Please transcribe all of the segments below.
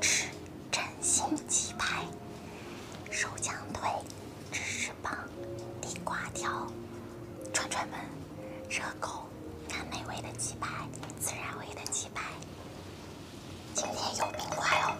吃称心鸡排、手枪腿、芝士棒、地瓜条、串串门、热狗，看美味的鸡排、孜然味的鸡排。今天有冰块哦。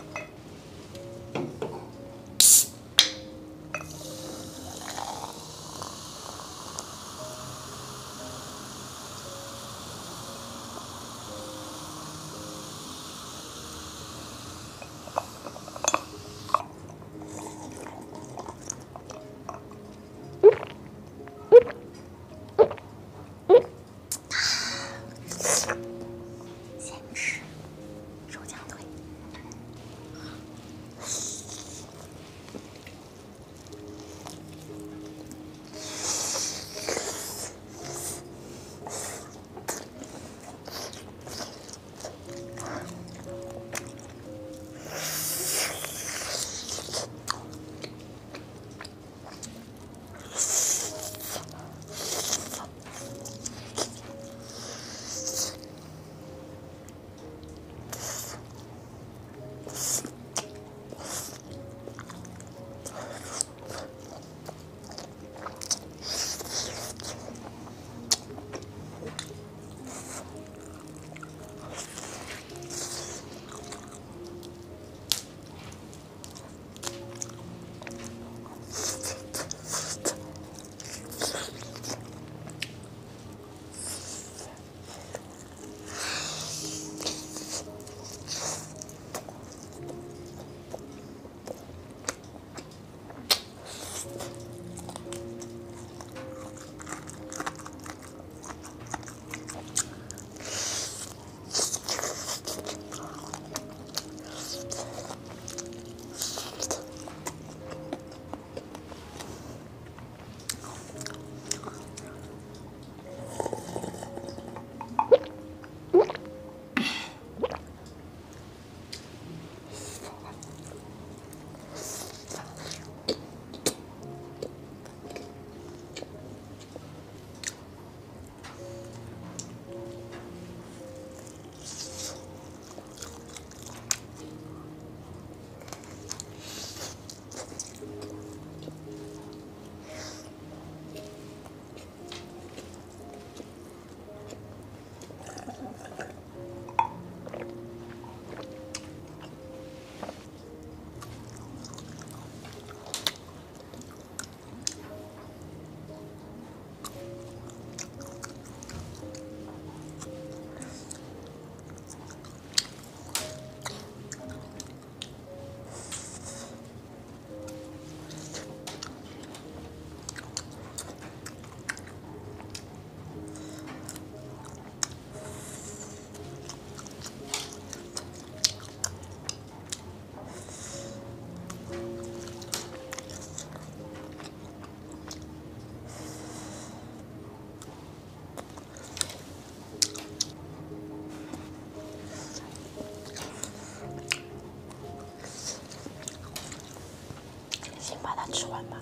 吃完吧，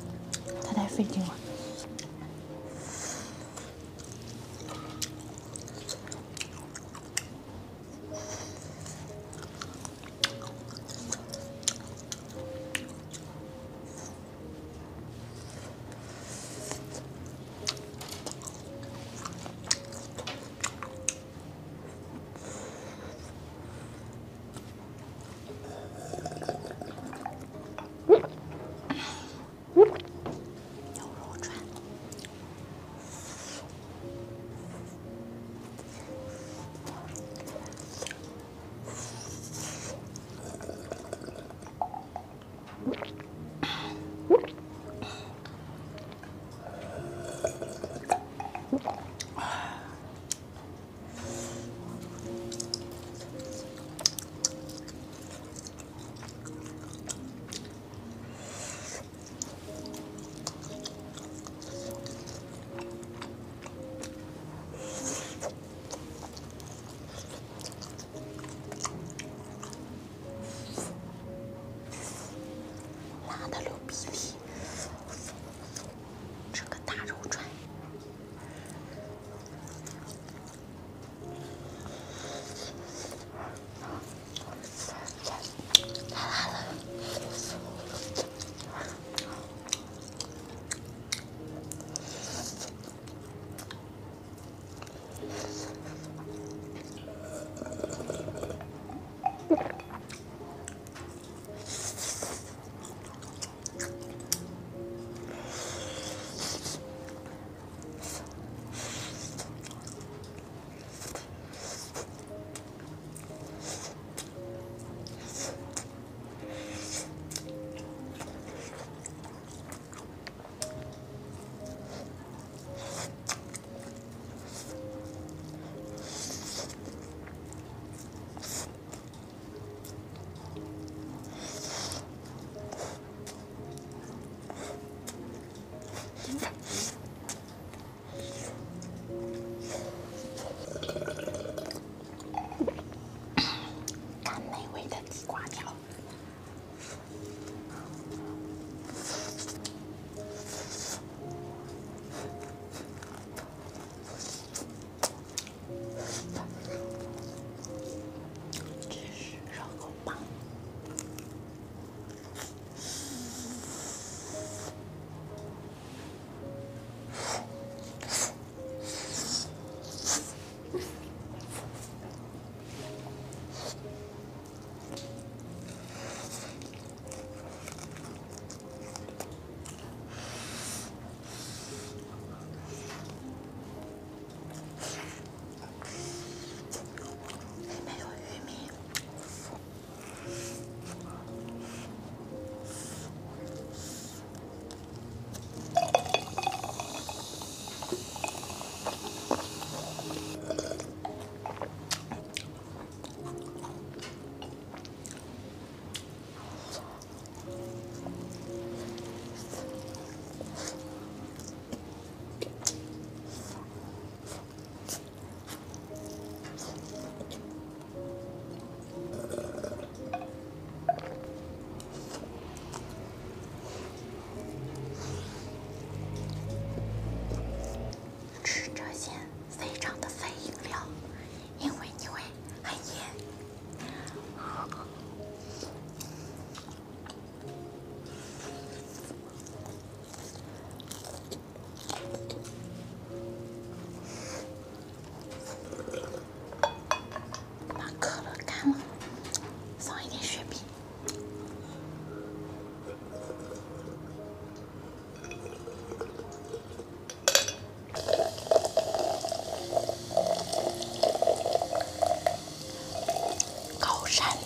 它太费劲了。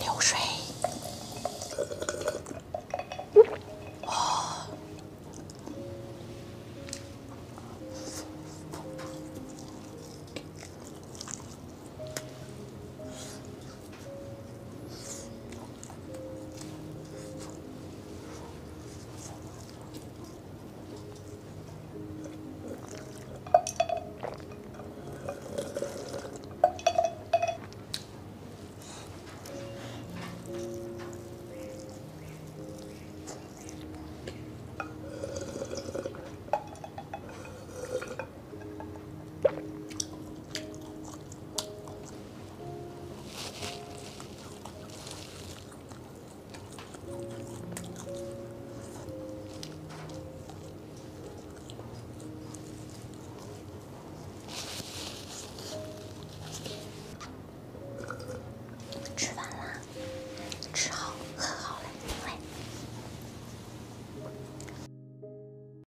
流水。